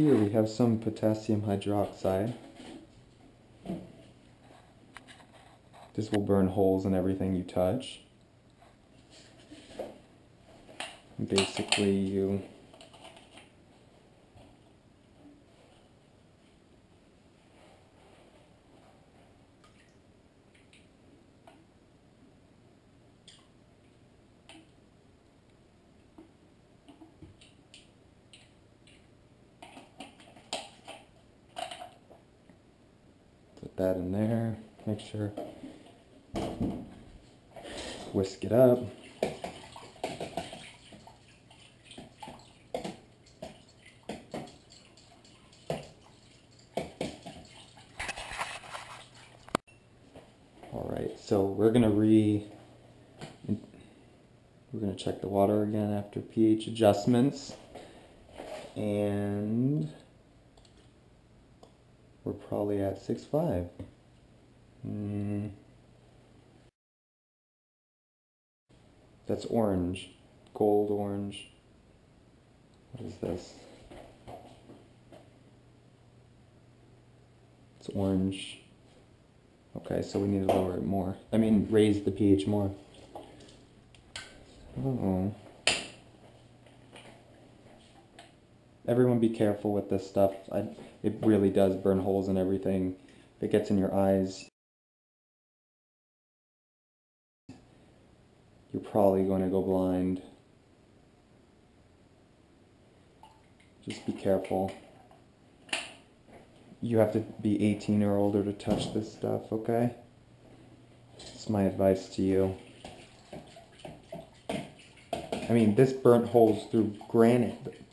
Here we have some potassium hydroxide. This will burn holes in everything you touch. Basically, you put that in there, make sure, whisk it up. Alright, so we're gonna check the water again after pH adjustments, and we're probably at 6.5. That's orange, gold orange. What is this? It's orange. Okay, so we need to lower it more. I mean, raise the pH more. Uh-oh. Everyone be careful with this stuff. It really does burn holes in everything. If it gets in your eyes, you're probably going to go blind. Just be careful. You have to be 18 or older to touch this stuff, okay? That's my advice to you. I mean, this burnt holes through granite.